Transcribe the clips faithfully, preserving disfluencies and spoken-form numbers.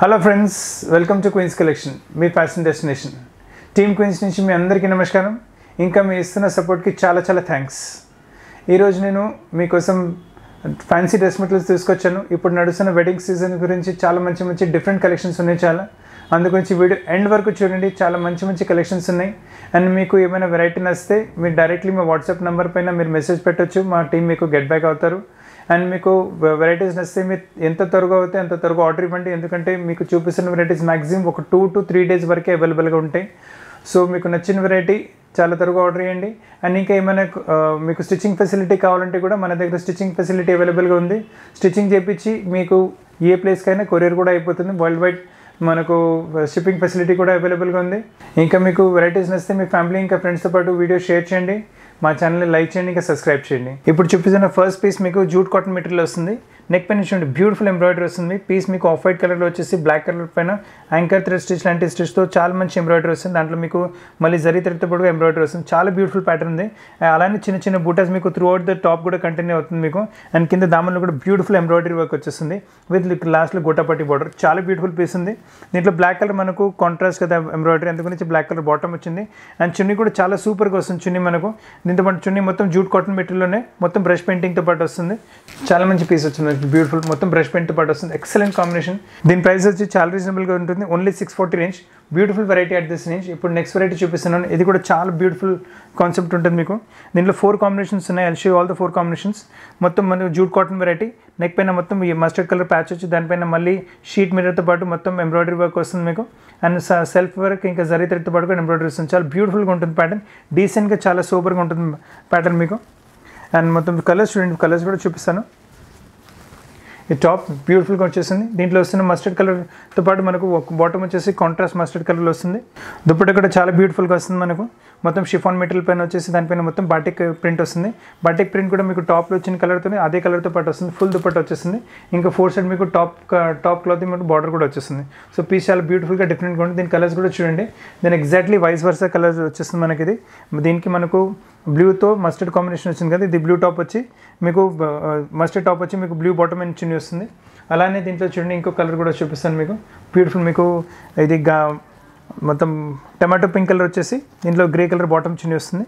Hello friends, welcome to Queens collection, మీ fashion destination. Team Queens నుంచి మీ అందరికీ నమస్కారం. ఇంకా మీ ఇస్తున్న సపోర్ట్కి చాలా చాలా థ్యాంక్స్. ఈరోజు నేను మీకోసం ఫ్యాన్సీ డ్రెస్ మెటీరియల్స్ తీసుకొచ్చాను. ఇప్పుడు నడుస్తున్న వెడ్డింగ్ సీజన్ గురించి చాలా మంచి మంచి డిఫరెంట్ కలెక్షన్స్ ఉన్నాయి చాలా. అందుగురించి వీడియో ఎండ్ వరకు చూడండి, చాలా మంచి మంచి కలెక్షన్స్ ఉన్నాయి. అండ్ మీకు ఏమైనా వెరైటీ నచ్చితే మీరు డైరెక్ట్లీ మా వాట్సాప్ నెంబర్ పైన మీరు మెసేజ్ పెట్టవచ్చు, మా టీం మీకు గెట్ బ్యాక్ అవుతారు. అండ్ మీకు వెరైటీస్ నచ్చితే మీరు ఎంత త్వరగా అయితే అంత త్వరగా ఆర్డర్ ఇవ్వండి, ఎందుకంటే మీకు చూపిస్తున్న వెరైటీస్ మ్యాక్సిమం ఒక టూ టు త్రీ డేస్ వరకే అవైలబుల్గా ఉంటాయి. సో మీకు నచ్చిన వెరైటీ చాలా త్వరగా ఆర్డర్ చేయండి. అండ్ ఇంకా ఏమైనా మీకు స్టిచ్చింగ్ ఫెసిలిటీ కావాలంటే కూడా మన దగ్గర స్టిచ్చింగ్ ఫెసిలిటీ అవైలబుల్గా ఉంది. స్టిచ్చింగ్ చేయించి మీకు ఏ ప్లేస్కైనా కొరియర్ కూడా అయిపోతుంది. వరల్డ్ వైడ్ మనకు షిప్పింగ్ ఫెసిలిటీ కూడా అవైలబుల్గా ఉంది. ఇంకా మీకు వెరైటీస్ నచ్చితే మీ ఫ్యామిలీ ఇంకా ఫ్రెండ్స్తో పాటు వీడియో షేర్ చేయండి, మా ఛానల్ని లైక్ చేయండి, ఇంకా సబ్స్క్రైబ్ చేయండి. ఇప్పుడు చూపిస్తున్న ఫస్ట్ పీస్ మీకు జూట్ కాటన్ మెటీరియల్ వస్తుంది. నెక్ పైన చూడండి బ్యూటిఫుల్ ఎంబ్రాయిడరీ వస్తుంది. పీస్ మీకు ఆఫ్ వైట్ కలర్లో వచ్చేసి బ్లాక్ కలర్ పైన యాంకర్ థ్రెడ్ స్టిచ్ లాంటి స్టిచ్తో చాలా మంచి ఎంబ్రాయిడరీ వస్తుంది. దాంట్లో మీకు మళ్ళీ జరీ థ్రెడ్తో పాటుగా ఎంబ్రాయిడరీ వస్తుంది. చాలా బ్యూటిఫుల్ ప్యాటర్న్ ఉంది. అలానే చిన్న చిన్న బూటాస్ మీకు త్రూ అవుట్ ద టాప్ కూడా కంటిన్యూ అవుతుంది మీకు. అండ్ కింద దామన్లో కూడా బ్యూటిఫుల్ ఎంబ్రాయిడరీ వర్క్ వచ్చేస్తుంది విత్ లాస్ట్లో గోటాపట్టి బార్డర్. చాలా బ్యూటిఫుల్ పీస్ ఉంది. దీంట్లో బ్లాక్ కలర్ మనకు కాంట్రాస్ట్ కదా ఎంబ్రాయిడరీ, అందుకని బ్లాక్ కలర్ బాటమ్ వచ్చింది. అండ్ చున్నీ కూడా చాలా సూపర్గా వస్తుంది చున్నీ మనకు. దీంతో పాటు చున్నీ మొత్తం జూట్ కాటన్ మెటీరియల్లోనే మొత్తం బ్రష్ పెయింటింగ్తో పాటు వస్తుంది. చాలా మంచి పీస్ వచ్చింది, బ్యూటిఫుల్, మొత్తం బ్రష్ పెయింట్తో పాటు వస్తుంది. Excellent combination. దీని ప్రైస్ వచ్చి చాలా రీజనబుల్గా ఉంటుంది, only six forty range. Beautiful variety at this range. ఇప్పుడు నెక్స్ట్ వెరైటీ చూపిస్తున్నాను, ఇది కూడా చాలా బ్యూటిఫుల్ కాన్సెప్ట్ ఉంటుంది మీకు. దీంట్లో ఫోర్ కాంబినేషన్స్ ఉన్నాయి, I'll show you all the four combinations. మొత్తం మనకు జూట్ కాటన్ వెరైటీ. నెక్ పైన మొత్తం ఈ మస్టర్డ్ కలర్ ప్యాచ్ వచ్చి దానిపైన మళ్ళీ షీట్ మిర్రర్తో పాటు మొత్తం ఎంబ్రాయిడరీ వర్క్ వస్తుంది మీకు. అండ్ సెల్ఫ్ వర్క్ ఇంకా జరీ థ్రెడ్తో పాటు కూడా ఎంబ్రాయిడరీ వస్తుంది. చాలా బ్యూటిఫుల్గా ఉంటుంది ప్యాటర్న్, డీసెంట్గా చాలా సూపర్గా ఉంటుంది ప్యాటర్న్ మీకు. అండ్ మొత్తం కలర్స్ చూడండి, కలర్స్ కూడా చూపిస్తాను. ఈ టాప్ బ్యూటిఫుల్గా వచ్చేసింది. దీంట్లో వస్తున్న మస్టర్డ్ కలర్తో పాటు మనకు బాటమ్ వచ్చేసి కాంట్రాస్ట్ మస్టర్డ్ కలర్లో వస్తుంది. దుప్పటి కూడా చాలా బ్యూటిఫుల్గా వస్తుంది మనకు. మొత్తం షిఫాన్ మెటీరియల్ పైన వచ్చేసి దానిపైన మొత్తం బాటిక్ ప్రింట్ వస్తుంది. బాటిక్ ప్రింట్ కూడా మీకు టాప్లో వచ్చిన కలర్తో అదే కలర్తో పాటు వస్తుంది. ఫుల్ దుప్పటి వచ్చేసింది. ఇంకా ఫోర్ సైడ్ మీకు టాప్ టాప్ క్లాత్ మీకు బార్డర్ కూడా వచ్చేస్తుంది. సో పీస్ చాలా బ్యూటిఫుల్గా డిఫరెంట్గా ఉంటుంది. దీని కలర్స్ కూడా చూడండి, దీని ఎగ్జాక్ట్లీ వైస్ వర్సా కలర్స్ వచ్చేస్తుంది మనకి. ఇది దీనికి మనకు బ్లూతో మస్టర్డ్ కాంబినేషన్ వచ్చింది కదా, ఇది బ్లూ టాప్ వచ్చి మీకు మస్టర్డ్ టాప్ వచ్చి మీకు బ్లూ బాటమ్ అండ్ చున్నీ వస్తుంది. అలానే దీంట్లో చూడండి ఇంకో కలర్ కూడా చూపిస్తాను మీకు. బ్యూటిఫుల్ మీకు ఇది గా మొత్తం టమాటో పింక్ కలర్ వచ్చేసి దీంట్లో గ్రే కలర్ బాటమ్ చున్నీ వస్తుంది.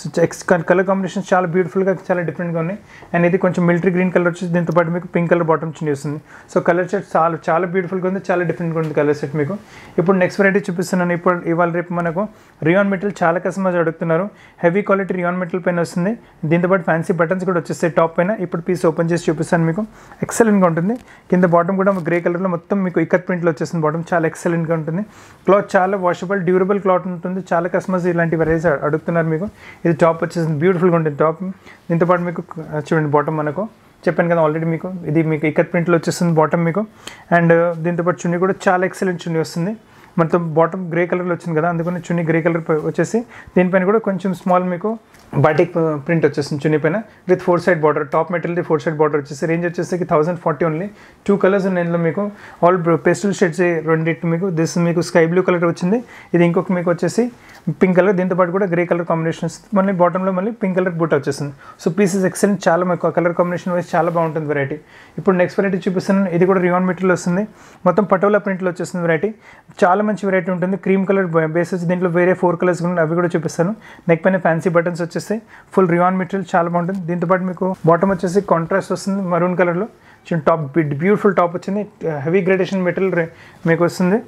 సో ఎక్స్ కలర్ కాంబినేషన్ చాలా బ్యూటిఫుల్గా చాలా డిఫరెంట్గా ఉన్నాయి. అండ్ ఇది కొంచెం మిలిటరీ గ్రీన్ కలర్ వచ్చేసి దీంతో పాటు మీకు పింక్ కలర్ బాటమ్ చున్నీ వస్తుంది. సో కలర్ సెట్ చాలా చాలా బ్యూటిఫుల్గా ఉంది, చాలా డిఫరెంట్గా ఉంది కలర్ సెట్ మీకు. ఇప్పుడు నెక్స్ట్ వెరైటీ చూపిస్తున్నాను. ఇప్పుడు ఇవాళ రేపు మనకు రియాన్ మెటీరియల్ చాలా కస్టమర్స్ అడుగుతున్నారు. హెవీ క్వాలిటీ రియాన్ మెటీరియల్ పైన వస్తుంది. దీంతో పాటు ఫ్యాన్సీ బటన్స్ కూడా వచ్చేస్తాయి టాప్ పైన. ఇప్పుడు పీస్ ఓపెన్ చేసి చూపిస్తాను మీకు. ఎక్సలెంట్గా ఉంటుంది. కింద బాటమ్ కూడా గ్రే కలర్లో మొత్తం మీకు ఇక్కత్ ప్రింట్లో వచ్చేస్తుంది బాటమ్. చాలా ఎక్సలెంట్గా ఉంటుంది. క్లాత్ చాలా వాషబుల్ డ్యూరబుల్ క్లాత్ ఉంటుంది. చాలా కస్టమర్స్ ఇలాంటి వెరైటీస్ అడుగుతున్నారు మీకు. ఇది టాప్ వచ్చేసింది, బ్యూటిఫుల్గా ఉంటుంది టాప్. దీంతో పాటు మీకు చూడండి బాటమ్ మనకు చెప్పాను కదా ఆల్రెడీ మీకు, ఇది మీకు ఇక్కత్ ప్రింట్లో వచ్చేస్తుంది బాటమ్ మీకు. అండ్ దీంతో పాటు చున్నీ కూడా చాలా ఎక్సలెంట్ చున్నీ వస్తుంది. మొత్తం బాటమ్ గ్రే కలర్లో వచ్చింది కదా, అందుకని చున్నీ గ్రే కలర్ వచ్చేసి దీనిపైన కూడా కొంచెం స్మాల్ మీకు బాటిక్ ప్రింట్ వచ్చేసింది చున్నీ పైన with four side border. Top మెటీరియల్ది ఫోర్ సైడ్ బార్డర్ వచ్చేసి రేంజ్ వచ్చేసి thousand forty only. Two colours ఉన్నాయి ఇందులో మీకు, ఆల్ పేస్టల్ షేడ్స్ రెండింటి మీకు. దిస్ మీకు స్కై బ్లూ కలర్ వచ్చింది, ఇది ఇంకొక మీకు వచ్చేసి పింక్ కలర్, దీంతో పాటు కూడా గ్రే కలర్ కాంబినేషన్ వస్తుంది. మళ్ళీ బాటంలో మళ్ళీ పింక్ కలర్ బూట వచ్చేసింది. సో పీసెస్ ఎక్సలెంట్, చాలా మీకు కలర్ కాంబినేషన్ వైజ్ చాలా బాగుంటుంది వెరైటీ. ఇప్పుడు నెక్స్ట్ వెరైటీ చూపిస్తున్నాను, ఇది కూడా రియాన్ మెటీరియల్ వస్తుంది. మొత్తం పటోలా ప్రింట్లో వచ్చేస్తుంది వెరైటీ. చాలా మంచి వెరైటీ ఉంటుంది. క్రీమ్ కలర్ బేస్ వచ్చి దీంట్లో వేరే ఫోర్ కలర్స్ ఉన్నాయి, అవి కూడా చూపిస్తాను. నెక్ పైన ఫ్యాన్సీ బటన్స్ వచ్చేస్తాయి. ఫుల్ రియాన్ మెటీరియల్ చాలా బాగుంటుంది. దీంతో పాటు మీకు బాటమ్ వచ్చేసి కాంట్రాస్ట్ వస్తుంది మరూన్ కలర్లో. టాప్ బ్యూటిఫుల్ టాప్ వచ్చింది, హెవీ గ్రేడేషన్ మెటీరియల్ మీకు వస్తుంది.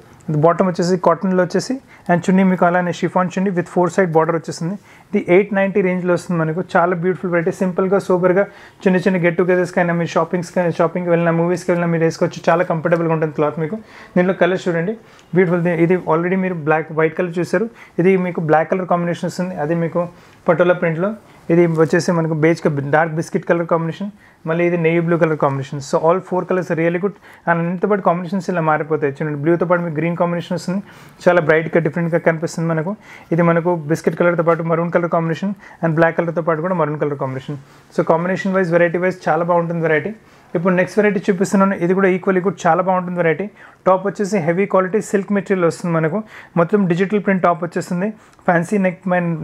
బాటమ్ వచ్చేసి కాటన్లో వచ్చేసి అండ్ చున్నీ మీకు అలానే chiffon chunni with four side border వచ్చేసింది. ఇది ఎయిట్ నైంటీ రేంజ్లో వస్తుంది మనకు. చాలా బ్యూటిఫుల్ వెరైటీ, సింపుల్గా సూపర్గా చిన్న చిన్న గెట్ టుగెదర్స్కి అయినా, మీరు షాపింగ్స్కి షాపింగ్కి వెళ్ళినా, మూవీస్కి వెళ్ళినా మీరు వేసుకోవచ్చు. చాలా కంఫర్టబుల్గా ఉంటుంది క్లాత్ మీకు. దీంట్లో కలర్స్ చూడండి బ్యూటిఫుల్. ఇది ఆల్రెడీ మీరు బ్లాక్ వైట్ కలర్ చూసారు, ఇది మీకు బ్లాక్ కలర్ కాంబినేషన్ వస్తుంది, అది మీకు పటోలా ప్రింట్లో. ఇది వచ్చేసి మనకు beige dark biscuit colour combination, మళ్ళీ ఇది navy blue colour combination. So all four colours really good. And ఇంత పాటు కాంబినేషన్స్ ఇలా మారిపోతాయి చూడండి. బ్లూతో పాటు మీకు గ్రీన్ కాంబినేషన్ వస్తుంది, చాలా బ్రైట్గా డిఫరెంట్గా కనిపిస్తుంది మనకు. ఇది మనకు బిస్కెట్ కలర్తో పాటు maroon colour combination and black కలర్తో పాటు కూడా maroon colour combination. So combination wise variety wise చాలా బాగుంటుంది వెరైటీ. ఇప్పుడు నెక్స్ట్ వెరైటీ చూపిస్తున్నాను, ఇది కూడా ఈక్వల్లీ కూడా చాలా బాగుంటుంది వెరైటీ. టాప్ వచ్చేసి హెవీ క్వాలిటీ సిల్క్ మెటీరియల్ వస్తుంది మనకు. మొత్తం డిజిటల్ ప్రింట్ టాప్ వచ్చేస్తుంది. ఫ్యాన్సీ నెక్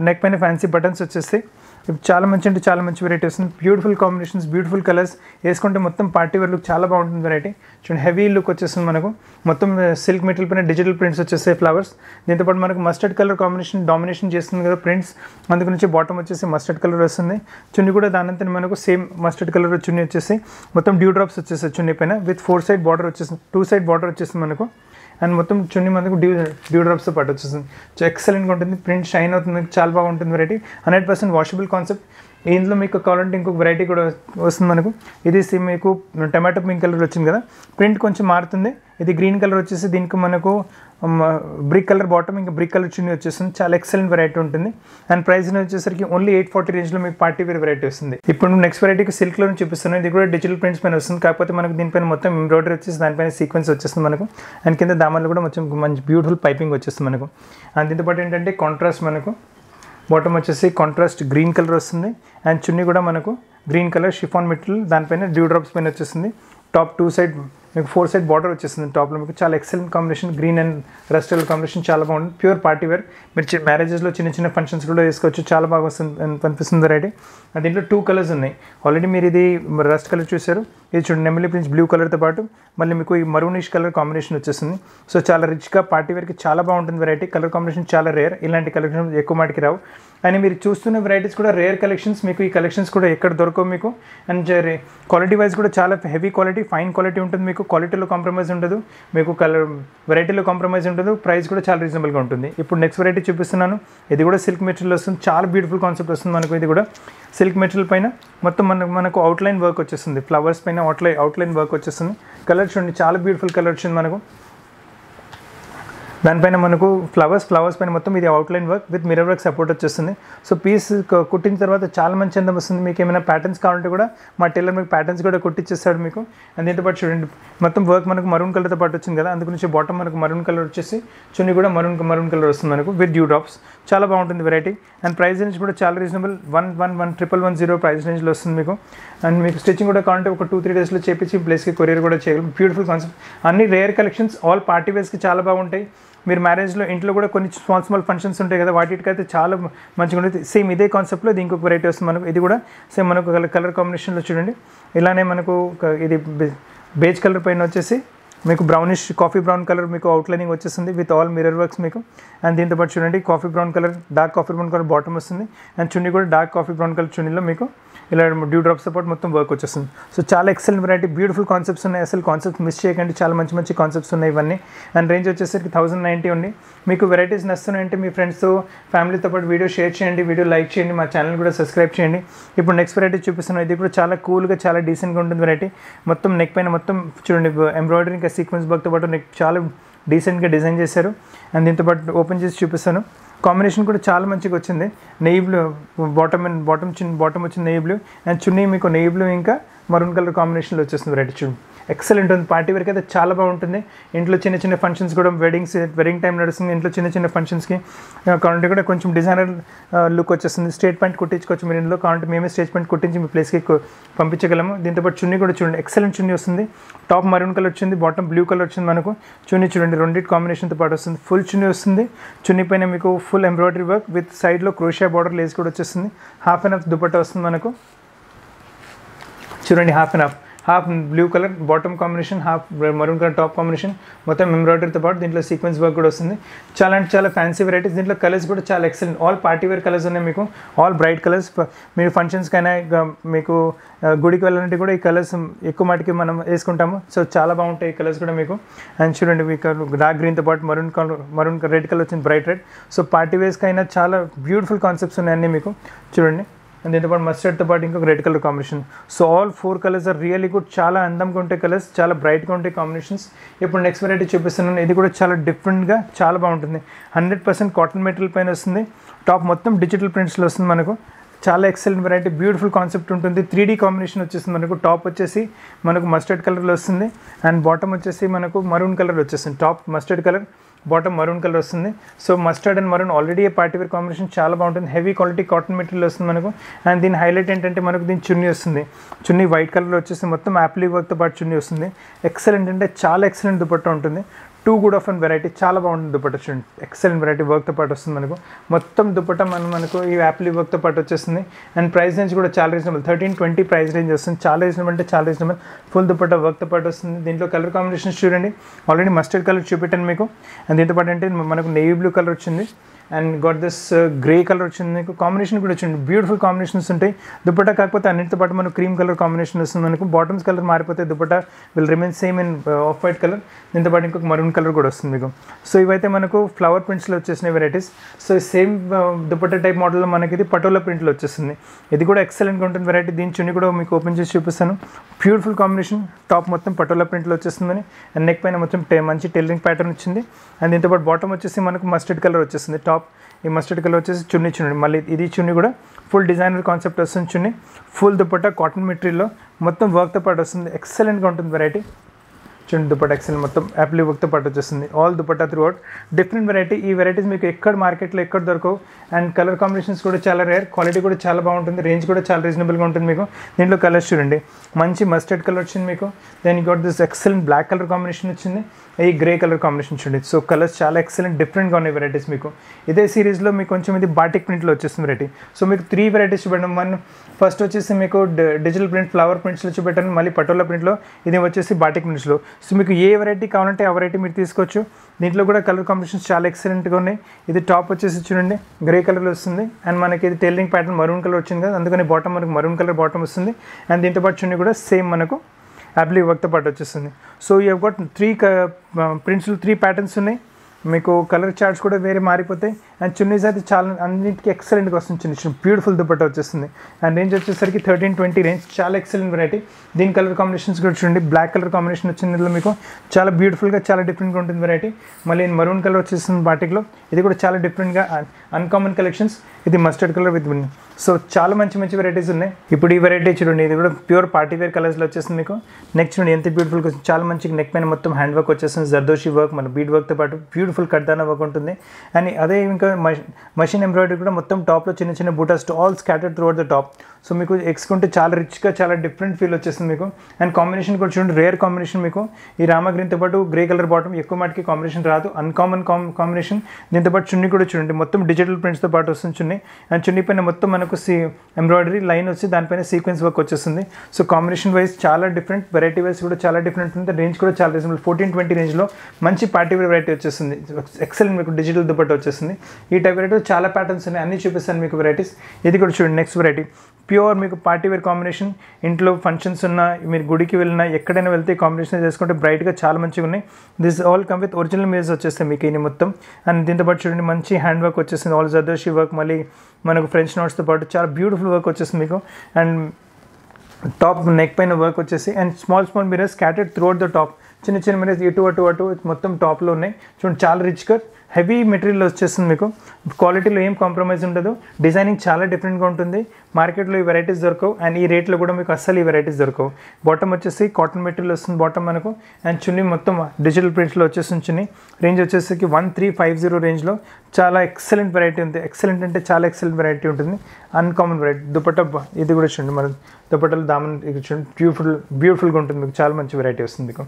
నెక్ పైన ఫ్యాన్సీ బటన్స్ వచ్చేస్తాయి. చాలా మంచి అంటే చాలా మంచి వెరైటీస్ ఉంది. Beautiful combinations, beautiful colours. వేసుకుంటే మొత్తం పార్టీ వేర్ లుక్ చాలా బాగుంటుంది వెరైటీ. చూడండి హెవీ లుక్ వచ్చేస్తుంది మనకు. మొత్తం సిల్క్ మెటీరియల్ పైన డిజిటల్ ప్రింట్స్ వచ్చేసాయి ఫ్లవర్స్. దీంతోపాటు మనకు మస్టర్డ్ కలర్ కాంబినేషన్ డామినేషన్ చేస్తుంది కదా ప్రింట్స్, అందుకు నుంచి బాటమ్ వచ్చేసి మస్టర్డ్ కలర్ వస్తుంది. చున్నీ కూడా దానంతా మనకు సేమ్ మస్టర్డ్ కలర్ చున్నీ వచ్చేసి మొత్తం డ్యూ డ్రాప్స్ వచ్చేసాయి చున్నీ పైన. విత్ ఫోర్ సైడ్ బార్డర్ వచ్చేసి టూ సైడ్ బార్డర్ వచ్చేస్తుంది మనకు. అండ్ మొత్తం చున్నీ మనకు డ్యూ డ్యూ డ్రాప్స్తో పాటు వచ్చేస్తుంది. సో ఎక్సలెంట్గా ఉంటుంది, ప్రింట్ షైన్ అవుతుంది, చాలా బాగుంటుంది variety. Hundred percent washable concept. ఇందులో మీకు కావాలంటే ఇంకొక వెరైటీ కూడా వస్తుంది మనకు. ఇది సేమ్ మీకు టమాటో పింక్ కలర్ వచ్చింది కదా, ప్రింట్ కొంచెం మారుతుంది. ఇది గ్రీన్ కలర్ వచ్చేసి దీనికి మనకు బ్రిక్ కలర్ బాటమ్, ఇంకా బ్రిక్ కలర్ చున్నీ వచ్చేస్తుంది. చాలా ఎక్సలెంట్ వెరైటీ ఉంటుంది. అండ్ ప్రైస్ వచ్చేసరికి ఓన్లీ ఎయిట్ ఫార్టీ రేంజ్లో మీకు పార్టీ వేర్ వెరైటీ వస్తుంది. ఇప్పుడు నెక్స్ట్ వెరైటీకి సిల్క్లో చూపిస్తున్నాను. ఇది కూడా డిజిటల్ ప్రింట్స్ పైన వస్తుంది, కాకపోతే మనకు దీనిపైన మొత్తం ఎంబ్రాయిడరీ వచ్చేసి దానిపైన సీక్వెన్స్ వచ్చేస్తుంది మనకు. అండ్ కింద దామాల్లో కూడా కొంచెం మంచి బ్యూటిఫుల్ పైపింగ్ వచ్చేస్తుంది మనకు. అండ్ దీంతోపాటు ఏంటంటే కాంట్రాస్ట్ మనకు బాటమ్ వచ్చేసి కాంట్రాస్ట్ గ్రీన్ కలర్ వస్తుంది. అండ్ చున్నీ కూడా మనకు గ్రీన్ కలర్ షిఫాన్ మెటీరియల్, దానిపైన డ్యూ డ్రాప్స్ పైన వచ్చేస్తుంది. టాప్ టూ సైడ్ మీకు ఫోర్ సైడ్ బార్డర్ వచ్చేస్తుంది టాప్లో. మీకు చాలా excellent combination, green and rest colour combination చాలా బాగుంటుంది. ప్యూర్ పార్టీ వేర్, మీరు మ్యారేజెస్లో చిన్న చిన్న ఫంక్షన్స్ కూడా వేసుకోవచ్చు, చాలా బాగా వస్తుంది కనిపిస్తుంది వెరైటీ. దీంట్లో టూ కలర్స్ ఉన్నాయి ఆల్రెడీ. మీరు ఇది రెస్ట్ కలర్ చూశారు, ఇది చూడండి నెమలి ప్రింట్స్ బ్లూ కలర్తో పాటు మళ్ళీ మీకు ఈ మరూనిష్ కలర్ కాంబినేషన్ వచ్చేస్తుంది. సో చాలా రిచ్గా పార్టీ వేర్కి చాలా బాగుంటుంది వెరైటీ. కలర్ కాంబినేషన్ చాలా రేర్, ఇలాంటి కలెక్షన్స్ ఎక్కువ మాటికి రావు. అండ్ మీరు చూస్తున్న వెరైటీస్ కూడా రేర్ కలెక్షన్స్, మీకు ఈ కలెక్షన్స్ కూడా ఎక్కడ దొరకవు మీకు. అండ్ క్వాలిటీ వైజ్ కూడా చాలా హెవీ క్వాలిటీ, ఫైన్ క్వాలిటీ ఉంటుంది మీకు. క్వాలిటీలో కాంప్రమైజ్ ఉండదు మీకు, కలర్ వెరైటీలో కాంప్రమైజ్ ఉండదు, ప్రైస్ కూడా చాలా రీజనబుల్గా ఉంటుంది. ఇప్పుడు నెక్స్ట్ వెరైటీ చూపిస్తున్నాను. ఇది కూడా సిల్క్ మెటీరియల్ వస్తుంది, చాలా బ్యూటిఫుల్ కాన్సెప్ట్ వస్తుంది మనకు. ఇది కూడా సిల్క్ మెటీరియల్ పైన మొత్తం మనకు మనకు అవుట్లైన్ వర్క్ వచ్చేస్తుంది, ఫ్లవర్స్ పైన అవుట్లైన్ అవుట్లైన్ వర్క్ వచ్చేస్తుంది. కలర్ చూడండి చాలా బ్యూటిఫుల్ కలర్ వచ్చింది మనకు. దానిపైన మనకు ఫ్లవర్స్ ఫ్లవర్స్ పైన మొత్తం ఇది outline work with mirror work support వచ్చేస్తుంది. సో పీస్ కుట్టిన తర్వాత చాలా మంచి అందం వస్తుంది. మీకు ఏమైనా ప్యాటర్న్స్ కావాలంటే కూడా మా టైలర్ మీకు ప్యాటర్న్స్ కూడా కుట్టిచ్చేస్తాడు మీకు. అండ్ దీంతోపాటు చూడండి మొత్తం వర్క్ మనకు మరూన్ కలర్తో పాటు వచ్చింది కదా, అందుకని బాటమ్ మనకు మరూన్ కలర్ వచ్చేసి చున్నీ కూడా మరూన్ మరూన్ కలర్ వస్తుంది మనకు విత్ డ్యూ డ్రాప్స్. చాలా బాగుంటుంది వెరైటీ. అండ్ ప్రైస్ రేంజ్ కూడా చాలా reasonable, one one one triple one zero price రేంజ్లో వస్తుంది మీకు. అండ్ మీకు స్టిచ్చింగ్ కూడా కావాలంటే ఒక టూ త్రీ డేస్లో చేపించి ప్లేస్కి కొరియర్ కూడా చేయగలం. బ్యూటిఫుల్ కాన్సెప్ట్, అన్ని రేర్ కలెక్షన్స్, ఆల్ పార్టీ వేర్స్కి చాలా బాగుంటాయి. మీరు మ్యారేజ్లో ఇంట్లో కూడా కొన్ని స్మాల్ స్మాల్ ఫంక్షన్స్ ఉంటాయి కదా, వాటికైతే చాలా మంచిగా ఉంటుంది. సేమ్ ఇదే కాన్సెప్ట్లో ఇది ఇంకొక వెరైటీ వస్తుంది మనకు. ఇది కూడా సేమ్ మనకు కలర్ కాంబినేషన్లో చూడండి, ఇలానే మనకు ఇది బేజ్ కలర్ పైన వచ్చేసి మీకు బ్రౌనిష్ కాఫీ బ్రౌన్ కలర్ మీకు అవుట్లైనింగ్ వచ్చేస్తుంది విత్ ఆల్ మిర్రర్ వర్క్స్ మీకు. అండ్ దీంతోపాటు చూడండి coffee brown colour, dark coffee brown colour bottom వస్తుంది. అండ్ చున్నీ కూడా డార్క్ కాఫీ బ్రౌన్ కలర్ చున్నీలో మీకు ఇలా డ్యూ డ్రాప్స్ సపోర్ట్ మొత్తం వర్క్ వచ్చేస్తుంది. సో చాలా ఎక్సలెంట్ వెరైటీ, బ్యూటిఫుల్ కాన్సెప్ట్స్ ఉన్నాయి, అసలు కాన్సెప్ట్స్ మిస్ చేయకండి. చాలా మంచి మంచి కాన్సెప్ట్స్ ఉన్నాయి ఇవన్నీ. అండ్ రేంజ్ వచ్చేసరికి థౌసండ్ నైంటీ ఉంది. మీకు వెరైటీస్ నచ్చుతున్నాయంటే మీ ఫ్రెండ్స్తో ఫ్యామిలీతో పాటు వీడియో షేర్ చేయండి, వీడియో లైక్ చేయండి, మా ఛానల్ కూడా సబ్స్క్రైబ్ చేయండి. ఇప్పుడు నెక్స్ట్ వెరైటీ చూపిస్తున్నాను. ఇది కూడా చాలా కూల్గా చాలా డీసెంట్గా ఉంటుంది వెరైటీ. మొత్తం నెక్ పైన మొత్తం చూడండి ఎంబ్రాయిడరీ ఇంకా సీక్వెన్స్ వర్క్తో పాటు నెక్ చాలా డీసెంట్గా డిజైన్ చేశారు. అండ్ దీంతో పాటు ఓపెన్ చేసి చూపిస్తాను. కాంబినేషన్ కూడా చాలా మంచిగా వచ్చింది. Navy blue bottom and bottom చిన్న బాటమ్ వచ్చింది నెయ్యి బ్లూ, అండ్ చున్నీ మీకు నెయ్యి బ్లూ ఇంకా మరూన్ కలర్ కాంబినేషన్లో వచ్చేస్తుంది వెరైటీ. చూడు ఎక్సలెంట్ ఉంది, పార్టీ వేర్కి అయితే చాలా బాగుంటుంది. ఇంట్లో చిన్న చిన్న ఫంక్షన్స్ కూడా, వెడ్డింగ్స్ వెడ్డింగ్ టైం నడుస్తుంది, ఇంట్లో చిన్న చిన్న ఫంక్షన్స్కి కావాలంటే కూడా కొంచెం డిజైనర్ లుక్ వచ్చేస్తుంది. స్టేట్ ప్యాంట్ కుట్టించుకోవచ్చు మీరు ఇంట్లో కావాలంటే, మేమే స్టేట్ ప్యాంట్ కుట్టించి మీ ప్లేస్కి పంపించగలము. దీంతోపాటు చున్నీ కూడా చూడండి ఎక్సలెంట్ చున్నీ వస్తుంది. టాప్ మరూన్ కలర్ వచ్చింది, బాటమ్ బ్లూ కలర్ వచ్చింది మనకు. చున్నీ చూడండి రెండింటి కాంబినేషన్తో పాటు వస్తుంది. ఫుల్ చున్నీ వస్తుంది, చున్నీ పైన మీకు ఫుల్ ఎంబ్రాయిడరీ వర్క్ విత్ సైడ్లో క్రోషియా బార్డర్ లేస్ కూడా వచ్చేస్తుంది. హాఫ్ అండ్ హాఫ్ దుపట్టా వస్తుంది మనకు. చూడండి half and half half blue colour bottom combination, half maroon colour top combination, మొత్తం ఎంబ్రాయిడరీతో పాటు దీంట్లో సీక్వెన్స్ వర్క్ కూడా వస్తుంది. చాలా అంటే చాలా ఫ్యాన్సీ వెరైటీస్. దీంట్లో కలర్స్ కూడా చాలా excellent, all party wear colours ఉన్నాయి మీకు, ఆల్ బ్రైట్ కలర్స్. మీరు ఫంక్షన్స్కైనా మీకు గుడికి వెళ్ళాలంటే కూడా ఈ కలర్స్ ఎక్కువ మటుకి మనం వేసుకుంటాము. సో చాలా బాగుంటాయి ఈ కలర్స్ కూడా మీకు. అండ్ చూడండి మీకు డార్క్ గ్రీన్తో పాటు maroon colour maroon red colour వచ్చింది, బ్రైట్ రెడ్. సో పార్టీ వేర్స్కైనా చాలా బ్యూటిఫుల్ కాన్సెప్ట్స్ ఉన్నాయన్నీ మీకు. చూడండి అండ్ దీంతోపాటు మస్టర్డ్తో పాటు ఇంకొక red colour combination. So all four colours are really good, చాలా అందంగా ఉంటాయి కలర్స్, చాలా బ్రైట్గా ఉంటాయి కాంబినేషన్స్. ఇప్పుడు నెక్స్ట్ వెరైటీ చూపిస్తున్నాను. ఇది కూడా చాలా డిఫరెంట్గా చాలా బాగుంటుంది. హండ్రెడ్ పర్సెంట్ కాటన్ మెటీరియల్ పైన వస్తుంది. టాప్ మొత్తం డిజిటల్ ప్రింట్స్లో వస్తుంది మనకు. చాలా ఎక్సలెంట్ వెరైటీ, బ్యూటిఫుల్ కాన్సెప్ట్ ఉంటుంది. త్రీ డీ కాంబినేషన్ వచ్చేస్తుంది మనకు. టాప్ వచ్చేసి మనకు మస్టర్డ్ కలర్లో వస్తుంది, అండ్ బాటమ్ వచ్చేసి మనకు మరూన్ కలర్ వచ్చేస్తుంది. Top mustard colour, bottom maroon colour వస్తుంది. So mustard and maroon already party wear combination చాలా బాగుంటుంది. హెవీ క్వాలిటీ కాటన్ మెటీరియల్ వస్తుంది మనకు. అండ్ దీని హైలైట్ ఏంటంటే మనకు దీని చున్నీ వస్తుంది. చున్నీ వైట్ కలర్లో వచ్చేసి మొత్తం యాప్లీ వర్క్తో పాటు చున్నీ వస్తుంది. ఎక్సలెంట్ అంటే చాలా ఎక్సలెంట్ దుపట్టా ఉంటుంది. Too good of and variety చాలా బాగుంది దుపట్టా చూడండి, ఎక్సలెంట్ వెరైటీ వర్క్తో పాటు వస్తుంది మనకు. మొత్తం దుపట్టా మనం మనకు ఈ యాప్లీ వర్క్తో పాటు వచ్చేస్తుంది అండ్ ప్రైస్ రేంజ్ కూడా చాలా reasonable, thirteen twenty price range వస్తుంది. చాలా రీజనబుల్ అంటే చాలా రీజనబుల్. ఫుల్ దుపట్టా వర్క్తో పాటు వస్తుంది. దీంట్లో కలర్ కాంబినేషన్స్ చూడండి, ఆల్రెడీ మస్టర్డ్ కలర్ చూపెట్టాను మీకు. అండ్ దీంతో పాటు అంటే మనకు నేవీ బ్లూ కలర్ వచ్చింది and got this grey colour వచ్చింది మీకు. కాంబినేషన్ కూడా వచ్చింది, బ్యూటిఫుల్ కాంబినేషన్స్ ఉంటాయి దుపట్టా. కాకపోతే అన్నిటితో పాటు మనకు క్రీమ్ కలర్ కాంబినేషన్ వస్తుంది మనకు. బాటమ్స్ కలర్ మారిపోతే dupatta will remain same in off white colour. దీంతో పాటు ఇంకొక మరూన్ కలర్ కూడా వస్తుంది మీకు. సో ఇవైతే మనకు ఫ్లవర్ ప్రింట్స్లో వచ్చేసిన varieties. So same dupatta type మోడల్లో మనకి ఇది పటోలా ప్రింట్లో వచ్చేస్తుంది. ఇది కూడా ఎక్సలెంట్గా ఉంటుంది వెరైటీ. దీని చున్నీ కూడా మీకు ఓపెన్ చేసి చూపిస్తాను. బ్యూటిఫుల్ కాంబినేషన్, టాప్ మొత్తం పటోలా ప్రింట్లో వచ్చేస్తుందని అండ్ నెక్ పైన మొత్తం మంచి టైలరింగ్ ప్యాటర్న్ వచ్చింది. అండ్ దీంతో పాటు బాటమ్ వచ్చేసి మనకు మస్టర్డ్ కలర్ వచ్చేస్తుంది. టాప్ ఈ మస్టర్డ్ కలర్ వచ్చేసి చున్నీ చున్నీ మళ్ళీ ఇది చున్నీ కూడా ఫుల్ డిజైనర్ కాన్సెప్ట్ వస్తుంది చున్నీ. ఫుల్ దుపట్టా కాటన్ మెటీరియల్లో మొత్తం వర్క్తో పాటు వస్తుంది. ఎక్సలెంట్గా ఉంటుంది వెరైటీ చూడండి. దుపట్టా ఎక్సలెంట్, మొత్తం యాప్లీ వర్క్తో పాటు వచ్చేస్తుంది. All dupatta throughout different variety. ఈ వెరైటీస్ మీకు ఎక్కడ మార్కెట్లో ఎక్కడ దొరకవు అండ్ కలర్ కాంబినేషన్స్ కూడా చాలా రేర్, క్వాలిటీ కూడా చాలా బాగుంటుంది, రేంజ్ కూడా చాలా రీజనబుల్గా ఉంటుంది మీకు. దీంట్లో కలర్స్ చూడండి, మంచి మస్టర్డ్ కలర్ వచ్చింది మీకు. దానికి got this excellent black colour combination వచ్చింది, ఈ గ్రే కలర్ కాంబినేషన్ చూడండి. సో కలర్స్ చాలా ఎక్సలెంట్, డిఫరెంట్గా ఉన్నాయి వెరైటీస్ మీకు. ఇదే సిరీస్లో మీకు కొంచెం ఇది బాటిక్ ప్రింట్లో వచ్చేస్తుంది వెరైటీ. సో మీకు త్రీ వెరైటీస్ చూపెట్టడం. వన్ ఫస్ట్ వచ్చేసి మీకు డిజిటల్ ప్రింట్ ఫ్లవర్ ప్రింట్స్లో చూపెట్టాను, మళ్ళీ పటోలా ప్రింట్లో, ఇది వచ్చేసి బాటిక్ ప్రింట్స్లో. సో మీకు ఏ వెరైటీ కావాలంటే ఆ వెరైటీ మీరు తీసుకోవచ్చు. దీంట్లో కూడా కలర్ కాంబినేషన్స్ చాలా ఎక్సలెంట్గా ఉన్నాయి. ఇది టాప్ వచ్చేసి చూడండి గ్రే కలర్లో వస్తుంది అండ్ మనకి ఇది టైలరింగ్ ప్యాటర్న్ మరూన్ కలర్ వచ్చింది కదా, అందుకని బాటమ్ మనకు మరూన్ కలర్ బాటమ్ వస్తుంది. అండ్ దీంతో పాటు చూడండి కూడా సేమ్ మనకు యాప్లీ వర్క్తో పాటు వచ్చేస్తుంది. So you have got three ప్రింట్స్లో త్రీ ప్యాటర్న్స్ ఉన్నాయి మీకు. కలర్ చార్ట్స్ కూడా వేరే మారిపోతాయి అండ్ చున్నీస్ అయితే చాలా అన్నింటికి ఎక్సలెంట్గా వస్తుంది చున్నీ. బ్యూటిఫుల్ దుపట్టా వచ్చేస్తుంది అండ్ రేంజ్ వచ్చేసరికి థర్టీన్ ట్వంటీ రేంజ్, చాలా ఎక్సలెంట్ వెరైటీ. దీని కలర్ కాంబినేషన్స్ కూడా చూడండి, బ్లాక్ కలర్ కాంబినేషన్ వచ్చింది ఇందులో మీకు. చాలా బ్యూటిఫుల్గా చాలా డిఫరెంట్గా ఉంటుంది వెరైటీ. మళ్ళీ మరూన్ కలర్ వచ్చేస్తుంది బాటిక్లో, ఇది కూడా చాలా డిఫరెంట్గా అన్కామన్ కలెక్షన్స్. ఇది mustard colour with win. So చాలా మంచి మంచి వెరైటీస్ ఉన్నాయి. ఇప్పుడు ఈ వెరైటీ చూడండి, ఇది కూడా ప్యూర్ పార్టీ వేర్ కలర్స్లో వచ్చేస్తుంది మీకు. నెక్ చూడండి ఎంత బ్యూటిఫుల్గా వచ్చింది, చాలా మంచి నెక్ పైన మొత్తం హ్యాండ్ వర్క్ వచ్చేస్తుంది, జర్దోషి వర్క్ మన బీడ్ వర్క్తో పాటు బ్యూటిఫుల్ కట్దానా వర్క్ ఉంటుంది. అండ్ అదే ఇంకా మషిన్ ఎంబ్రాయిడరీ కూడా మొత్తం టాప్లో చిన్న చిన్న buttas all scattered throughout the top. So మీకు ఎక్స్కుంటే చాలా రిచ్గా చాలా డిఫరెంట్ ఫీల్ వచ్చేస్తుంది మీకు. అండ్ కాంబినేషన్ కూడా చూడండి, రేర్ కాంబినేషన్ మీకు. ఈ రామ గ్రీన్తో పాటు గ్రే కలర్ బాటమ్ ఎక్కువ మటుకి కాంబినేషన్ రాదు, అన్కామన్ కాంబినేషన్. దీంతోపాటు చున్నీ కూడా చూడండి, మొత్తం డిజిటల్ ప్రింట్స్తో పాటు వస్తుంది చున్నీ. అండ్ చున్నీ పైన మొత్తం మనకు సీ ఎంబ్రాయిడరీ లైన్ వచ్చి దానిపైన సీక్వెన్స్ వర్క్ వచ్చేస్తుంది. సో కాంబినేషన్ వైజ్ చాలా డిఫరెంట్, వెరైటీ వైజ్ కూడా చాలా డిఫరెంట్ ఉంటుంది, రేంజ్ కూడా చాలా రీజనబుల్. ఫోర్టీన్ ట్వంటీ రేంజ్లో మంచి పార్టీ వేర్ వెరైటీ వచ్చేస్తుంది. ఎక్సలెంట్ మీకు డిజిటల్ దుపట్టా వచ్చేస్తుంది. ఈ టైప్ వెరైటీ చాలా ప్యాటర్న్స్ ఉన్నాయి, అన్ని చూపిస్తాను మీకు వెరైటీస్. ఇది కూడా చూడండి నెక్స్ట్ వెరైటీ, ప్యూర్ మీకు పార్టీ వేర్ కాంబినేషన్. ఇంట్లో ఫంక్షన్స్ ఉన్నా, మీరు గుడికి వెళ్ళినా, ఎక్కడైనా వెళ్తే కాంబినేషన్ చేసుకుంటే బ్రైట్గా చాలా మంచిగా ఉన్నాయి. This all come with original mirrors వచ్చేస్తాయి మీకు ఇన్ని మొత్తం. అండ్ దీంతోపాటు చూడండి మంచి హ్యాండ్ వర్క్ వచ్చేస్తుంది, ఆల్ జర్దోషి వర్క్, మళ్ళీ మనకు ఫ్రెంచ్ నోట్స్తో పాటు చాలా బ్యూటిఫుల్ వర్క్ వచ్చేస్తుంది మీకు. అండ్ టాప్ నెక్ పైన వర్క్ వచ్చేసి and small small mirrors scattered throughout the top. చిన్న చిన్న మిర్రర్స్ ఇటు అటు అటు మొత్తం టాప్లో ఉన్నాయి చూడండి. చాలా రిచ్ కట్ హెవీ మెటీరియల్ వచ్చేస్తుంది మీకు. క్వాలిటీలో ఏం కాంప్రమైజ్ ఉండదు, డిజైనింగ్ చాలా డిఫరెంట్గా ఉంటుంది. మార్కెట్లో ఈ వెరైటీస్ దొరకవు అండ్ ఈ రేట్లో కూడా మీకు అస్సలు ఈ వెరైటీస్ దొరకవు. బాటమ్ వచ్చేసి కాటన్ మెటీరియల్ వస్తుంది బాటమ్ మనకు. అండ్ చున్నీ మొత్తం డిజిటల్ ప్రింట్స్లో వచ్చేస్తుంది చున్నీ. రేంజ్ వచ్చేసరికి వన్ త్రీ ఫైవ్ జీరో రేంజ్లో చాలా ఎక్సలెంట్ వెరైటీ ఉంది. ఎక్సలెంట్ అంటే చాలా ఎక్సలెంట్ వెరైటీ ఉంటుంది, అన్కామన్ వెరైటీ. దుపట్టా ఇది కూడా చూడండి, మన దుపట్టలు దామన్ చూడండి, బ్యూటిఫుల్ బ్యూటిఫుల్గా ఉంటుంది మీకు. చాలా మంచి వెరైటీ వస్తుంది మీకు.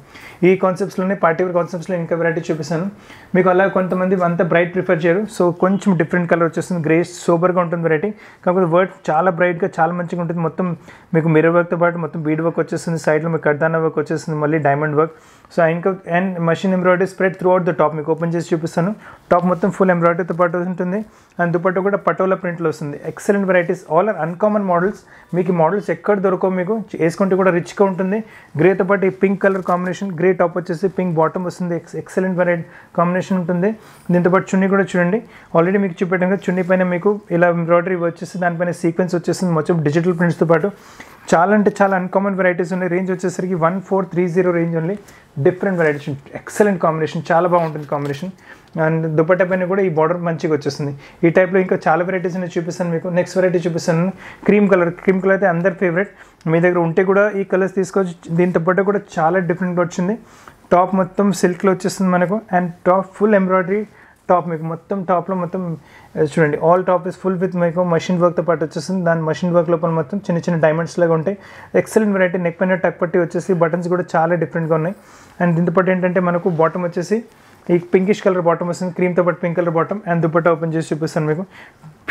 ఈ కాన్సెప్ట్స్లోనే పార్టీ వేర్ కాన్సెప్ట్స్లో ఇంకా వెరైటీ చూపిస్తాను మీకు. అలా కొంతమంది అంత బ్రైట్ ప్రిఫర్ చేయరు, సో కొంచెం డిఫరెంట్ కలర్ వచ్చేస్తుంది. గ్రే సూపర్గా ఉంటుంది వెరైటీ, కాకపోతే వర్క్ చాలా బ్రైట్గా చాలా మంచిగా ఉంటుంది. మొత్తం మీకు మిర్రర్ వర్క్తో పాటు మొత్తం బీడ్ వర్క్ వచ్చేస్తుంది, సైడ్లో మీకు కర్దానా వర్క్ వచ్చేస్తుంది, మళ్ళీ డైమండ్ వర్క్. సో ఇంకా and machine embroidery spread through out the top మీకు ఓపెన్ చేసి చూపిస్తాను. టాప్ మొత్తం ఫుల్ ఎంబ్రాయిడరీతో పాటు ఉంటుంది అండ్ దుపట్టా కూడా పటోలా ప్రింట్లో వస్తుంది. Excellent varieties, all are uncommon models. మీకు ఈ మోడల్స్ ఎక్కడ దొరకవు, మీకు వేసుకుంటే కూడా రిచ్గా ఉంటుంది. గ్రేతో పాటు ఈ pink colour combination, grey top వచ్చేసి పింక్ బాటమ్ వస్తుంది. ఎక్స్ ఎక్సలెంట్ వెరైటీ కాంబినేషన్ ఉంటుంది. దీంతోపాటు చున్నీ కూడా చూడండి, ఆల్రెడీ మీకు చూపెట్టాను కదా. చున్నీ పైన మీకు ఇలా ఎంబ్రాయిడరీ వచ్చేసి దానిపైన సీక్వెన్స్ వచ్చేసింది మొత్తం డిజిటల్ ప్రింట్స్తో పాటు. చాలా అంటే చాలా అన్కామన్ వెరైటీస్ ఉన్నాయి. రేంజ్ వచ్చేసరికి one four three zero range only. Different varieties, excellent combination, చాలా బాగుంటుంది కాంబినేషన్. అండ్ దుపట్టా పైన కూడా ఈ బార్డర్ మంచిగా వచ్చేస్తుంది. ఈ టైప్లో ఇంకా చాలా వెరైటీస్ నేను చూపిస్తాను మీకు. నెక్స్ట్ వెరైటీ చూపిస్తాను క్రీమ్ కలర్. క్రీమ్ కలర్ అయితే అందరి ఫేవరెట్, మీ దగ్గర ఉంటే కూడా ఈ కలర్స్ తీసుకోవచ్చు. దీంతోపాటు కూడా చాలా డిఫరెంట్గా వచ్చింది. టాప్ మొత్తం సిల్క్లో వచ్చేస్తుంది మనకు and top full embroidery top మీకు. మొత్తం టాప్లో మొత్తం చూడండి all top is full with మీకు మషిన్ వర్క్తో పాటు వచ్చేస్తుంది. దాని మషిన్ వర్క్ లోపల మొత్తం చిన్న చిన్న డైమండ్స్ లాగా ఉంటాయి. Excellent variety. నెక్ పైన టక్ పట్టి వచ్చేసి బటన్స్ కూడా చాలా డిఫరెంట్గా ఉన్నాయి. అండ్ దీంతోపాటు ఏంటంటే మనకు బాటమ్ వచ్చేసి pinkish color bottom and cream to pink color bottom and dupatta open chesi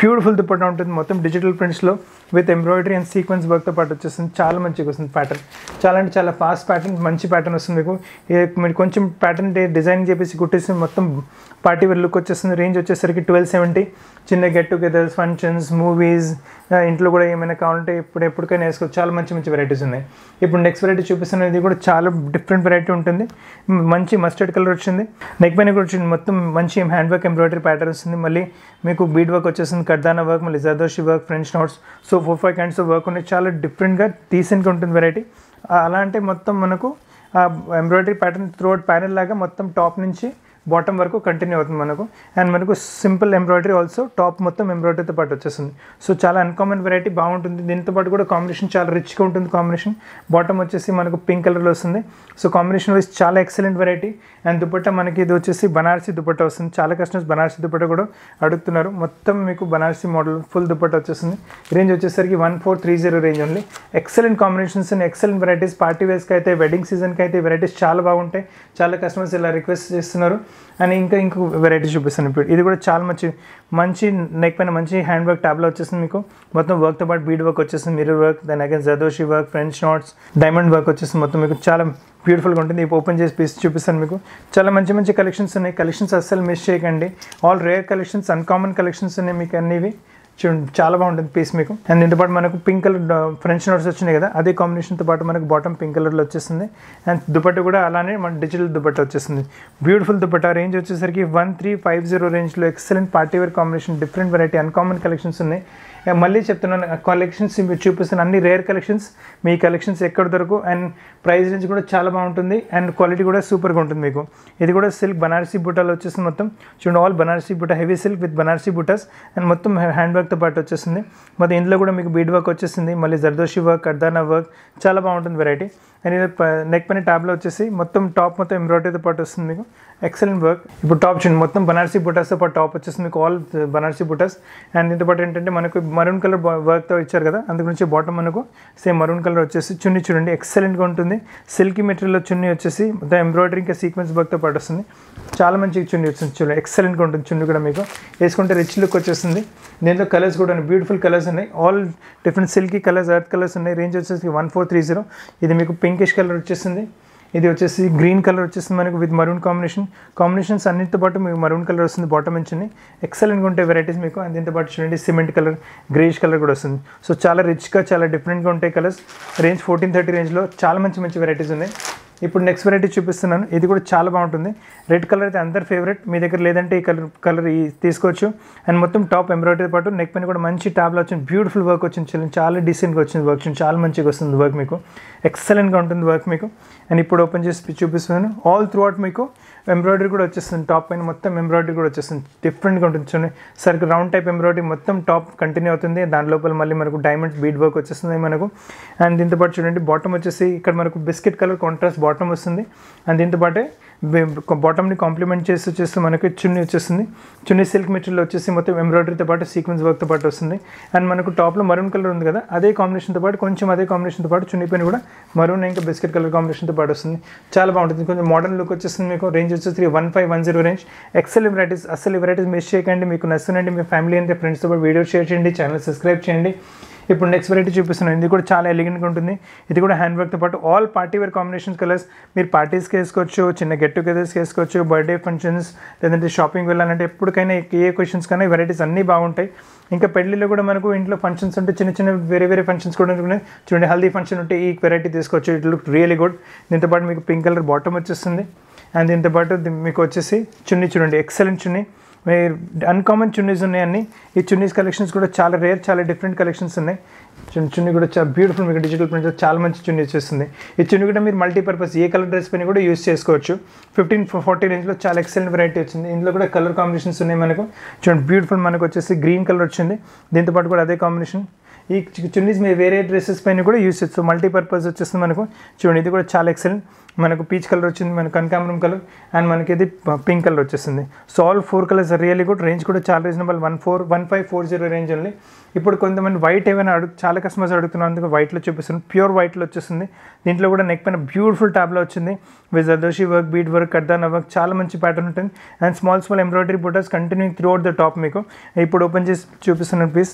beautiful dupatta untadi mottham digital prints lo with embroidery and sequence work to pattu chestunn chaala manchi kosund pattern chaala ante chaala fast pattern manchi pattern ostundi meeku ee koncham pattern design chepesi kuttesi mottham party wear look vachestunna range vachesariki twelve seventy chinna get togethers functions movies intlo kuda emaina kavalante ippudu eppudukaina esukochu chaala manchi manchi varieties unnayi ippudu next variety chupistunnadi idi kuda chaala different variety untundi manchi mustard color vachindi neck paina kuda vachindi mottham manchi hand work embroidery pattern ustundi malli meeku bead work vachestundi kardana work malli zardoshi work french knots so four five kinds of work unnayi chaala different ga decent ga untundi variety ala ante mottham manaku embroidery pattern throughout panel laga mottham top nunchi bottom work continue avuthundi manaku and manaku simple embroidery also top mottham embroidery tho pattu vachestundi so chaala uncommon variety baaguntundi dento pattu kuda combination chaala rich ga untundi combination bottom vachesi manaku pink color lo vastundi so combination wise chaala excellent variety and dupatta manaki idu vachesi banarsi dupatta vastundi chaala customers banarsi dupatta kuda adugutunnaru mottham meeku banarsi model full dupatta vachestundi range vachesariki one four three zero range only excellent combinations and excellent varieties party wears ki aithe wedding season ki aithe varieties chaala baaguntayi chaala customers ila request chestunnaru and inka inka variety చూపిస్తాను ఇప్పుడు ఇది కూడా చాలా మంచి మంచి neck పైన మంచి hand work టాబ్లో వచ్చేసింది మీకు మొత్తం వర్క్ తో పాటు బీడ్ వర్క్ వచ్చేసింది మిర్రర్ వర్క్ దాని again zardozi work French knots diamond work వచ్చేసింది మొత్తం మీకు చాలా బ్యూటిఫుల్గా ఉంటుంది ఇప్పుడు ఓపెన్ చేసి పీస్ చూపిస్తాను మీకు చాలా మంచి మంచి కలెక్షన్స్ ఉన్నాయి కలెక్షన్స్ అస్సలు మిస్ చేయకండి all rare collections uncommon collections ఉన్నాయి మీకు అన్నివి చూడండి చాలా బాగుంటుంది పీస్ మీకు అండ్ దీంతో పాటు మనకు పింక్ కలర్ ఫ్రెంచ్ నోట్స్ వచ్చినాయి కదా అదే కాంబినేషన్తో పాటు మనకు బాటమ్ పింక్ కలర్లో వచ్చేసింది అండ్ దుపట్ట కూడా అలానే మన డిజిటల్ దుపట్ట వచ్చేసింది బ్యూటిఫుల్ దుపట్ట రేంజ్ వచ్చేసరికి వన్ త్రీ ఫైవ్ జీరో రేంజ్లో excellent party wear combination different variety uncommon collections ఉన్నాయి మళ్ళీ చెప్తున్నాను కలెక్షన్స్ మీరు చూపిస్తున్న అన్ని రేర్ కలెక్షన్స్ మీ కలెక్షన్స్ ఎక్కడ దొరకు అండ్ ప్రైస్ రేంజ్ కూడా చాలా బాగుంటుంది అండ్ క్వాలిటీ కూడా సూపర్గా ఉంటుంది మీకు ఇది కూడా సిల్క్ బనారసీ బుటాలు వచ్చేసింది మొత్తం చూడండి all Banarasi buta heavy silk with Banarasi buttas and మొత్తం హ్యాండ్ వర్క్తో పాటు వచ్చేసింది మొత్తం ఇందులో కూడా మీకు బీడ్ వర్క్ వచ్చేసింది మళ్ళీ జర్దోషి వర్క్ కర్దానా వర్క్ చాలా బాగుంటుంది వెరైటీ అండ్ ఇది నెక్ పైన ట్యాబ్లో వచ్చేసి మొత్తం టాప్ మొత్తం ఎంబ్రాయిడరీతో పాటు వస్తుంది మీకు ఎక్సలెంట్ వర్క్ ఇప్పుడు టాప్ చూడండి మొత్తం బనారసీ బుటాస్తో పాటు టాప్ వచ్చేస్తుంది మీకు ఆల్ బనారసీ బుటాస్ అండ్ దీంతో పాటు ఏంటంటే మనకు మరూన్ కలర్ వర్క్తో ఇచ్చారు కదా అందుకు నుంచి బాటమ్ మనకు సేమ్ మరూన్ కలర్ వచ్చేసి చున్నీ చూడండి ఎక్సలెంట్గా ఉంటుంది సిల్కీ మెటీరియల్లో చున్నీ వచ్చేసి మొత్తం ఎంబ్రాయిడరీ ఇంకా సీక్వెన్స్ వర్క్తో పాటు వస్తుంది చాలా మంచి చున్నీ వచ్చింది చూడండి ఎక్సలెంట్గా ఉంటుంది చున్నీ కూడా మీకు వేసుకుంటే రిచ్ లుక్ వచ్చేస్తుంది దీంతో కలర్స్ కూడా ఉన్నాయి బ్యూటిఫుల్ కలర్స్ ఉన్నాయి all different silky colours earth colours ఉన్నాయి రేంజ్ వచ్చేసి వన్ ఫోర్ త్రీ జీరో. ఇది మీకు పింకిష్ కలర్ వచ్చేసింది ఇది వచ్చేసి గ్రీన్ కలర్ వచ్చేసింది మనకు విత్ మరూన్ కాంబినేషన్ కాంబినేషన్స్ అన్నింటితో పాటు మీకు మరూన్ కలర్ వస్తుంది బాటమ్ నుంచి ఎక్సలెంట్గా ఉంటే వెరైటీస్ మీకు అండ్ దీంతో పాటు చూడండి సిమెంట్ కలర్ గ్రేష్ కలర్ కూడా వస్తుంది సో చాలా రిచ్గా చాలా డిఫరెంట్గా ఉంటాయి కలర్స్ రేంజ్ ఫోర్టీన్ థర్టీ రేంజ్లో చాలా మంచి మంచి వెరైటీస్ ఉన్నాయి ఇప్పుడు నెక్స్ట్ వెరైటీ చూపిస్తున్నాను ఇది కూడా చాలా బాగుంటుంది రెడ్ కలర్ అయితే అందరు ఫేవరెట్ మీ దగ్గర లేదంటే ఈ కలర్ కలర్ ఈ తీసుకోవచ్చు అండ్ మొత్తం టాప్ ఎంబ్రాయిడరీ పాటు నెక్ పైన కూడా మంచి టాబ్లో వచ్చింది బ్యూటిఫుల్ వర్క్ వచ్చింది చాలా డీసెంట్గా వచ్చింది వర్క్ చాలా మంచిగా వస్తుంది వర్క్ మీకు ఎక్సలెంట్గా ఉంటుంది వర్క్ మీకు అండ్ ఇప్పుడు ఓపెన్ చేసి చూపిస్తున్నాను ఆల్ త్రూ అవుట్ మీకు ఎంబ్రాయిడరీ కూడా వచ్చేస్తుంది టాప్ పైన మొత్తం ఎంబ్రాయిడరీ కూడా వచ్చేస్తుంది డిఫరెంట్గా ఉంటుంది చూడండి సరికి రౌండ్ టైప్ ఎంబ్రాయిడరీ మొత్తం టాప్ కంటిన్యూ అవుతుంది దాని లోపల మళ్ళీ మనకు డైమండ్ బీడ్ వర్క్ వచ్చేస్తుంది మనకు అండ్ దీంతో పాటు చూడండి బాటమ్ వచ్చేసి ఇక్కడ మనకు బిస్కెట్ కలర్ కాంట్రాస్ట్ బాటమ్ వస్తుంది అండ్ దీంతో పాటే బాటమ్ని కాంప్లిమెంట్ చేసి వచ్చేసి మనకి చున్నీ వచ్చేస్తుంది చున్నీ సిల్క్ మెటీరియల్ వచ్చేసి మొత్తం ఎంబ్రాయిడరీతో పాటు సీక్వెన్స్ వర్క్తో పాటు వస్తుంది అండ్ మనకు టాప్లో మరూన్ కలర్ ఉంది కదా అదే కాంబినేషన్తో పాటు కొంచెం అదే కాంబినేషన్తో పాటు చున్నీ పైన కూడా మరూన్ ఇంకా బిస్కెట్ కలర్ కాంబినేషన్తో పాటు వస్తుంది చాలా బాగుంటుంది కొంచెం మోడర్న్ లుక్ వచ్చేస్తుంది మీకు రేంజ్ వచ్చేసి one five one zero range excellent varieties అసలు వెరైటీస్ మిస్ చేయకండి మీకు నచ్చునండి మీ ఫ్యామిలీ అంటే ఫ్రెండ్స్తో పాటు వీడియో షేర్ చేయండి ఛానల్ సబ్స్క్రైబ్ చేయండి ఇప్పుడు నెక్స్ట్ వెరైటీ చూపిస్తున్నాను ఇది కూడా చాలా ఎలిగెంట్గా ఉంటుంది ఇది కూడా హ్యాండ్ వర్క్తో పాటు all party wear combination colours మీరు పార్టీస్కి వేసుకోవచ్చు చిన్న గెట్ టుగెదర్స్కి వేసుకోవచ్చు బర్త్డే ఫంక్షన్స్ లేదంటే షాపింగ్ వెళ్ళాలంటే ఎప్పటికైనా ఏ క్వశ్చన్స్ కానీ వెరైటీస్ అన్నీ బాగుంటాయి ఇంకా పెళ్ళిలో కూడా మనకు ఇంట్లో ఫంక్షన్స్ ఉంటే చిన్న చిన్న వేరే వేరే ఫంక్షన్స్ కూడా ఉంటున్నాయి చూడండి హల్దీ ఫంక్షన్ ఉంటే ఈ వెరైటీ తీసుకోవచ్చు ఇట్ లుక్ రియలీ గుడ్ దీంతో పాటు మీకు పింక్ కలర్ బాటమ్ వచ్చేస్తుంది అండ్ దీంతో పాటు మీకు వచ్చేసి చున్నీ చూడండి ఎక్సలెంట్ చున్నీ మీరు అన్కామన్ చున్నీస్ ఉన్నాయని ఈ చున్నీస్ కలెక్షన్స్ కూడా చాలా రేర్ చాలా డిఫరెంట్ కలెక్షన్స్ ఉన్నాయి చున్నీ చున్నీ కూడా చాలా బ్యూటిఫుల్ మీకు డిజిటల్ ప్రింట్ చాలా మంచి చున్నీ వచ్చేస్తుంది ఈ చున్నీ కూడా మీరు మల్టీపర్పస్ ఏ కలర్ డ్రెస్ పైన కూడా యూజ్ చేసుకోవచ్చు ఫిఫ్టీన్ ఫార్టీ రేంజ్లో చాలా ఎక్సలెంట్ వెరైటీ వచ్చింది ఇందులో కూడా కలర్ కాంబినేషన్స్ ఉన్నాయి మనకు చూడండి బ్యూటిఫుల్ మనకు వచ్చేసి గ్రీన్ కలర్ వచ్చింది దీంతోపాటు కూడా అదే కాంబినేషన్ ఈ చున్నీస్ మే వేరే డ్రెస్సెస్ పైన కూడా యూస్ చేయొచ్చు. మల్టీ పర్పస్ వచ్చేస్తుంది మనకు. చూడండి ఇది కూడా చాలా ఎక్సలెంట్. మనకు పీచ్ కలర్ వచ్చింది, మనకు కనకాంబరం కలర్, అండ్ మనకి ఇది పింక్ కలర్ వచ్చేసింది. So all four colours really good. Range కూడా చాలా reasonable, one four one five four zero range ఉంది. ఇప్పుడు కొంతమంది వైట్ ఏమైనా అడుగు చాలా కస్టమర్స్ అడుగుతున్నారు, అందుకు వైట్లో చూపిస్తుంది. ప్యూర్ వైట్లో వచ్చేసింది. దీంట్లో కూడా నెక్ పైన బ్యూటిఫుల్ ట్యాబ్లో వచ్చింది with zardozi work, bead work, కర్దానా work, చాలా మంచి ప్యాటర్న్ ఉంటుంది. And small small embroidery buttas continuing through out the top. మీకు ఇప్పుడు ఓపెన్ చేసి చూపిస్తున్న పీస్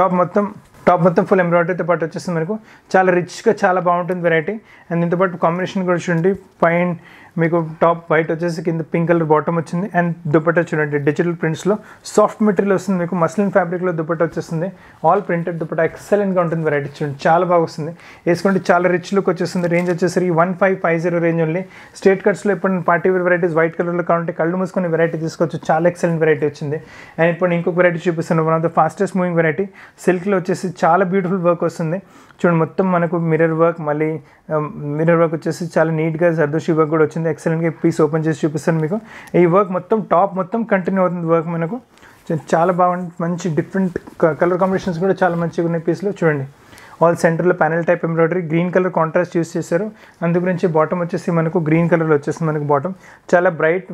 టాప్ మొత్తం టాప్ మొత్తం ఫుల్ ఎంబ్రాయిడరీతో పాటు వచ్చేస్తుంది. మనకు చాలా రిచ్గా చాలా బాగుంటుంది వెరైటీ. అండ్ దీంతో పాటు కాంబినేషన్ కూడా చూడండి. పైన మీకు టాప్ వైట్ వచ్చేసి కింద పింక్ కలర్ బాటమ్ వచ్చింది. అండ్ దుపట్టా చూడండి డిజిటల్ ప్రింట్స్లో సాఫ్ట్ మెటీరియల్ వస్తుంది. మీకు మస్లిన్ ఫ్యాబ్రిక్లో దుపట్టా వచ్చేస్తుంది. ఆల్ ప్రింటెడ్ దుపట్టా ఎక్సలెంట్గా ఉంటుంది వెరైటీ. చూడండి చాలా బాగా వస్తుంది, వేసుకుంటే చాలా రిచ్ లుక్ వచ్చేస్తుంది. రేంజ్ వచ్చేసరికి one five five zero range ఉంది. స్టేట్ కట్స్లో ఇప్పుడు పార్టీ వేర్ వెరైటీస్ వైట్ కలర్లో కావాలంటే కళ్ళు మూసుకునే వెరైటీ తీసుకోవచ్చు. చాలా ఎక్సలెంట్ వెరైటీ వచ్చింది. అండ్ ఇప్పుడు ఇంకొక వెరైటీ చూపిస్తున్నాను, one of the fastest moving variety. సిల్క్లో వచ్చేసి చాలా బ్యూటిఫుల్ వర్క్ వస్తుంది. చూడండి మొత్తం మనకు మిర్రర్ వర్క్, మళ్ళీ మిర్రర్ వర్క్ వచ్చేసి చాలా నీట్గా జర్దోషి వర్క్ కూడా వచ్చింది. ఎక్సలెంట్గా పీస్ ఓపెన్ చేసి చూపిస్తాను మీకు. ఈ వర్క్ మొత్తం టాప్ మొత్తం కంటిన్యూ అవుతుంది వర్క్. మనకు చాలా బాగుంది, మంచి డిఫరెంట్ కలర్ కాంబినేషన్స్ కూడా చాలా మంచిగా ఉన్నాయి పీస్లో. చూడండి ఆల్ సెంటర్లో panel type embroidery, green colour contrast use చేశారు. అందు గురించి బాటమ్ వచ్చేసి మనకు గ్రీన్ కలర్లో వచ్చేస్తుంది. మనకు బాటమ్ చాలా బ్రైట్.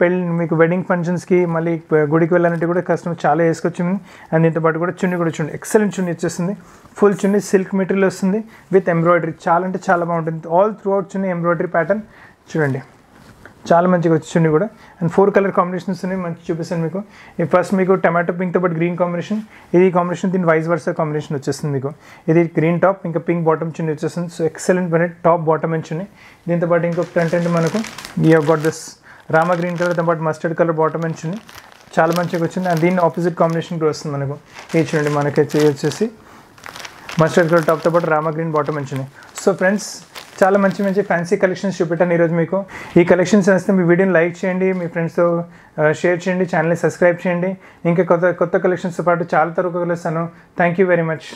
పెళ్ళి మీకు వెడ్డింగ్ ఫంక్షన్స్కి, మళ్ళీ గుడికి వెళ్ళాలంటే కూడా కస్టమర్ చాలా వేసుకొచ్చింది. అండ్ దీంతో పాటు కూడా చున్నీ కూడా చూడండి ఎక్సలెంట్ చున్నీ వచ్చేస్తుంది. ఫుల్ చున్నీ సిల్క్ మెటీరియల్ వస్తుంది విత్ ఎంబ్రాయిడరీ. చాలా అంటే చాలా బాగుంటుంది. All throughout chunni embroidery pattern చూడండి చాలా మంచిగా వచ్చింది కూడా. అండ్ ఫోర్ కలర్ కాంబినేషన్స్ ఉన్నాయి మంచి చూపిస్తాను మీకు. ఫస్ట్ మీకు టమాటో పింక్తో పాటు గ్రీన్ కాంబినేషన్, ఇది కాంబినేషన్, దీని వైస్ వర్సా కాంబినేషన్ వచ్చేస్తుంది మీకు. ఇది గ్రీన్ టాప్, ఇంకా పింక్ బాటమ్ చున్నీ వచ్చేస్తుంది. So excellent variety top bottom chunni. దీంతో పాటు ఇంకొకటి అంటే మనకు you have got this Rama green కలర్తో పాటు మస్టర్డ్ కలర్ బాటమ్ చున్నీ చాలా మంచిగా వచ్చింది. అండ్ దీన్ని ఆపోజిట్ కాంబినేషన్ కూడా వస్తుంది మనకు. ఇది చూడండి మనకి వచ్చేసి మస్టర్డ్ కలర్ టాప్తో పాటు Rama green bottom chunni. So friends చాలా మంచి మంచి ఫ్యాన్సీ కలెక్షన్స్ చూపెట్టాను ఈరోజు మీకు. ఈ కలెక్షన్స్ నచ్చితే మీ వీడియోని లైక్ చేయండి, మీ ఫ్రెండ్స్తో షేర్ చేయండి, ఛానల్ని సబ్స్క్రైబ్ చేయండి. ఇంకా కొత్త కొత్త కలెక్షన్స్తో పాటు చాలా తరువాత కలుస్తాను. Thank you very much.